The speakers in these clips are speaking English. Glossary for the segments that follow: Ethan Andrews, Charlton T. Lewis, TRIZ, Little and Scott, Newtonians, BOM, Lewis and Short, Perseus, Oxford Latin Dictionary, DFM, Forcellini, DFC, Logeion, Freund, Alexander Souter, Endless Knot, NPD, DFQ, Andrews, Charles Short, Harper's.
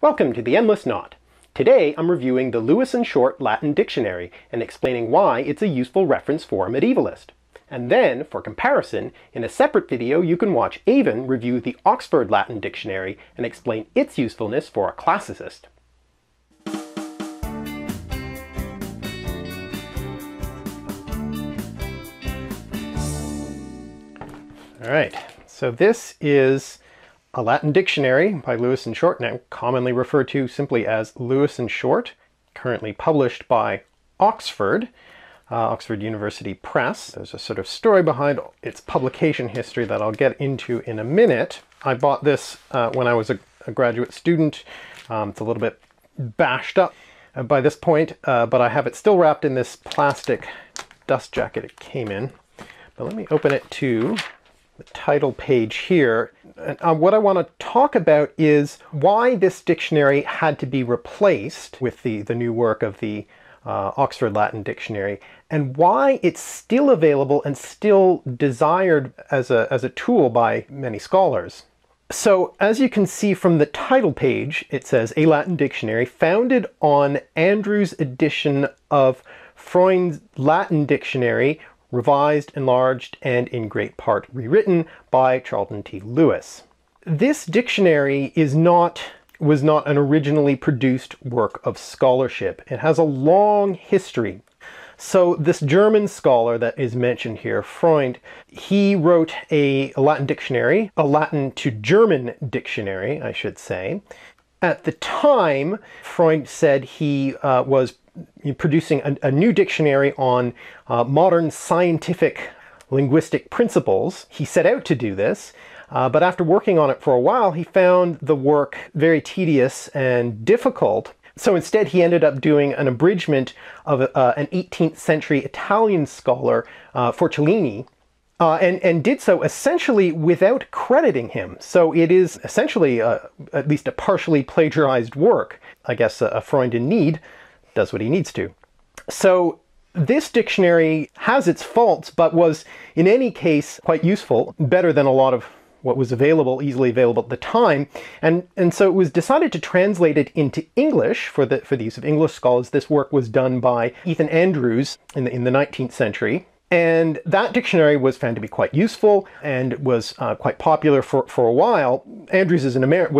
Welcome to the Endless Knot. Today I'm reviewing the Lewis and Short Latin Dictionary and explaining why it's a useful reference for a medievalist. And then, for comparison, in a separate video you can watch Avon review the Oxford Latin Dictionary and explain its usefulness for a classicist. Alright, so this is a Latin dictionary by Lewis and Short, now commonly referred to simply as Lewis and Short, currently published by Oxford, Oxford University Press. There's a sort of story behind its publication history that I'll get into in a minute. I bought this when I was a graduate student. It's a little bit bashed up by this point, but I have it still wrapped in this plastic dust jacket it came in. But let me open it to the title page here. And, what I want to talk about is why this dictionary had to be replaced with the new work of the Oxford Latin Dictionary, and why it's still available and still desired as a tool by many scholars. So as you can see from the title page, it says a Latin dictionary founded on Andrews' edition of Freund's Latin Dictionary, revised, enlarged, and in great part rewritten by Charlton T. Lewis. This dictionary was not an originally produced work of scholarship. It has a long history. So this German scholar that is mentioned here, Freund, he wrote a Latin dictionary, a Latin to German dictionary, I should say. At the time, Freund said he was producing a new dictionary on modern scientific linguistic principles. He set out to do this, but after working on it for a while, he found the work very tedious and difficult. So instead, he ended up doing an abridgment of an 18th century Italian scholar, Forcellini, and did so essentially without crediting him. So it is essentially at least a partially plagiarized work. I guess a Freund in need does what he needs to. So this dictionary has its faults, but was in any case quite useful, better than a lot of what was available, easily available at the time. And so it was decided to translate it into English for the use of English scholars. This work was done by Ethan Andrews in the 19th century. And that dictionary was found to be quite useful and was quite popular for a while. Andrews was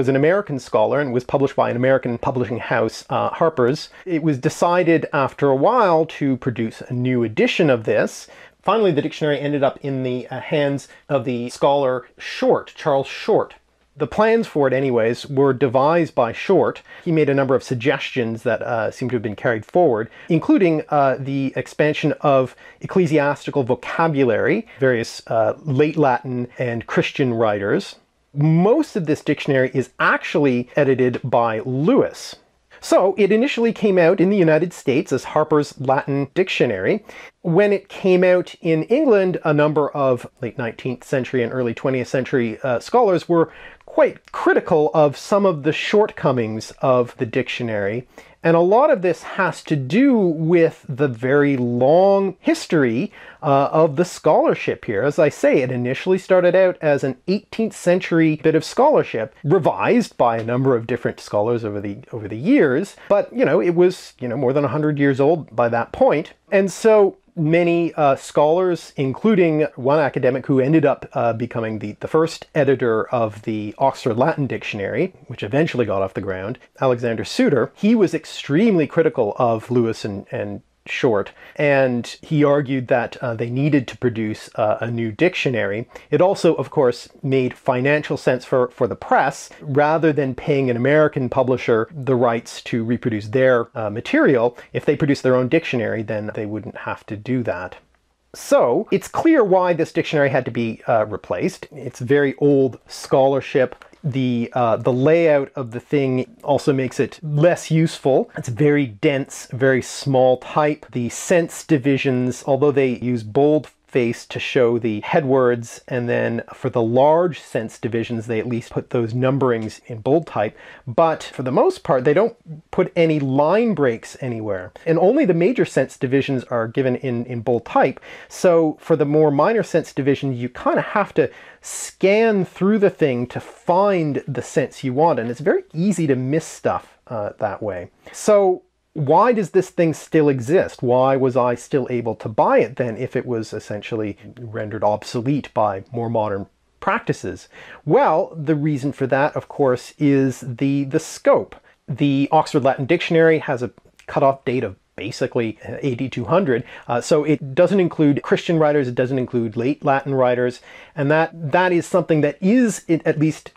an American scholar and was published by an American publishing house, Harper's. It was decided after a while to produce a new edition of this. Finally, the dictionary ended up in the hands of the scholar Short, Charles Short. The plans for it, anyways, were devised by Short. He made a number of suggestions that seem to have been carried forward, including the expansion of ecclesiastical vocabulary, various late Latin and Christian writers. Most of this dictionary is actually edited by Lewis. So it initially came out in the United States as Harper's Latin Dictionary. When it came out in England, a number of late 19th century and early 20th century scholars were quite critical of some of the shortcomings of the dictionary. And a lot of this has to do with the very long history of the scholarship here. As I say, it initially started out as an 18th century bit of scholarship, revised by a number of different scholars over the years. But, you know, it was, you know, more than 100 years old by that point. And so many scholars, including one academic who ended up becoming the first editor of the Oxford Latin Dictionary, which eventually got off the ground, Alexander Souter, he was extremely critical of Lewis and Short, and he argued that they needed to produce a new dictionary. It also, of course, made financial sense for the press. Rather than paying an American publisher the rights to reproduce their material, if they produced their own dictionary, then they wouldn't have to do that. So it's clear why this dictionary had to be replaced. It's very old scholarship. The layout of the thing also makes it less useful. It's very dense, very small type. The sense divisions, although they use bold face to show the headwords, and then for the large sense divisions they at least put those numberings in bold type, but for the most part they don't put any line breaks anywhere, and only the major sense divisions are given in bold type. So for the more minor sense division you kind of have to scan through the thing to find the sense you want, and it's very easy to miss stuff that way. So why does this thing still exist? Why was I still able to buy it then if it was essentially rendered obsolete by more modern practices? Well, the reason for that, of course, is the scope. The Oxford Latin Dictionary has a cutoff date of basically AD 200, so it doesn't include Christian writers, it doesn't include late Latin writers, and that is something that is at least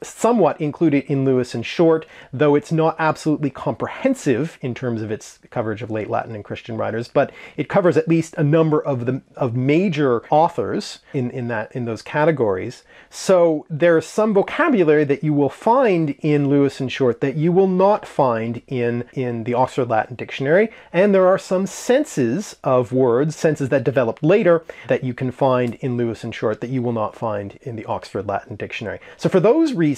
somewhat included in Lewis and Short, though it's not absolutely comprehensive in terms of its coverage of late Latin and Christian writers, but it covers at least a number of major authors in those categories. So there's some vocabulary that you will find in Lewis and Short that you will not find in the Oxford Latin Dictionary, and there are some senses of words, senses that developed later, that you can find in Lewis and Short that you will not find in the Oxford Latin Dictionary. So for those reasons,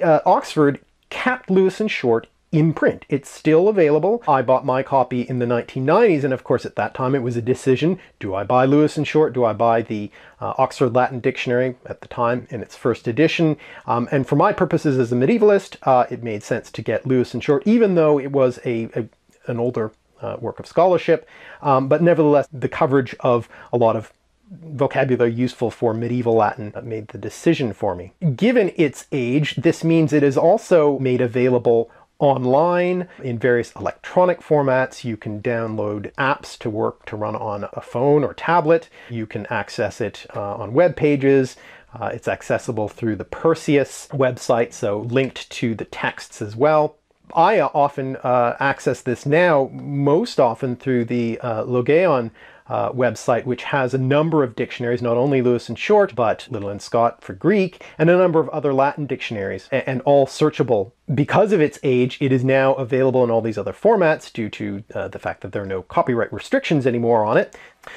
Oxford kept Lewis and Short in print. It's still available. I bought my copy in the 1990s, and of course at that time it was a decision. Do I buy Lewis and Short? Do I buy the Oxford Latin Dictionary, at the time in its first edition? And for my purposes as a medievalist, it made sense to get Lewis and Short, even though it was an older work of scholarship. But nevertheless, the coverage of a lot of vocabulary useful for medieval Latin made the decision for me. Given its age, this means it is also made available online in various electronic formats. You can download apps to run on a phone or tablet. You can access it on web pages. It's accessible through the Perseus website, so linked to the texts as well. I often access this now, most often through the Logeion website, which has a number of dictionaries, not only Lewis and Short, but Little and Scott for Greek, and a number of other Latin dictionaries, and all searchable. Because of its age, it is now available in all these other formats due to the fact that there are no copyright restrictions anymore on it.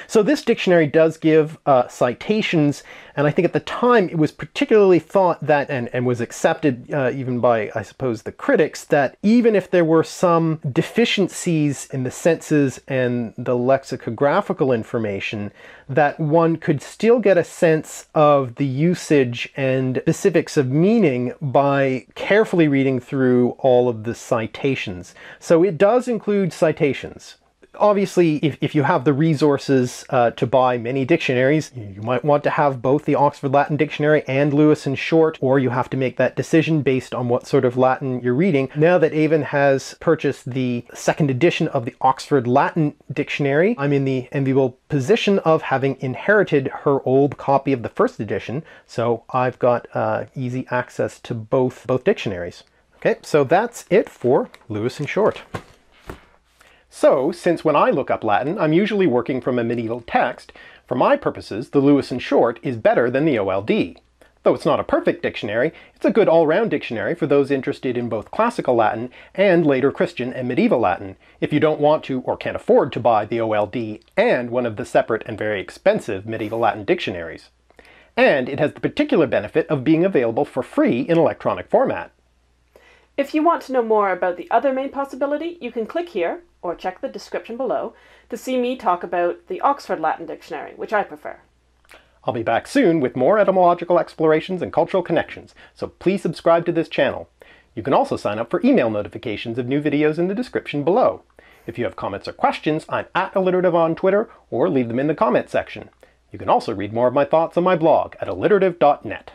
So this dictionary does give citations, and I think at the time it was particularly thought that, and was accepted even by, I suppose, the critics, that even if there were some deficiencies in the senses and the lexicographical information, that one could still get a sense of the usage and specifics of meaning by carefully reading through all of the citations. So it does include citations. Obviously, if you have the resources to buy many dictionaries, you might want to have both the Oxford Latin Dictionary and Lewis and Short, or you have to make that decision based on what sort of Latin you're reading. Now that Avon has purchased the second edition of the Oxford Latin Dictionary, I'm in the enviable position of having inherited her old copy of the first edition, so I've got easy access to both dictionaries. Okay, so that's it for Lewis and Short. So, since when I look up Latin, I'm usually working from a medieval text, for my purposes, the Lewis and Short is better than the OLD. Though it's not a perfect dictionary, it's a good all-round dictionary for those interested in both classical Latin and later Christian and medieval Latin. If you don't want to or can't afford to buy the OLD and one of the separate and very expensive medieval Latin dictionaries. And it has the particular benefit of being available for free in electronic format. If you want to know more about the other main possibility, you can click here, or check the description below, to see me talk about the Oxford Latin Dictionary, which I prefer. I'll be back soon with more etymological explorations and cultural connections, so please subscribe to this channel. You can also sign up for email notifications of new videos in the description below. If you have comments or questions, I'm @alliterative on Twitter, or leave them in the comment section. You can also read more of my thoughts on my blog at alliterative.net.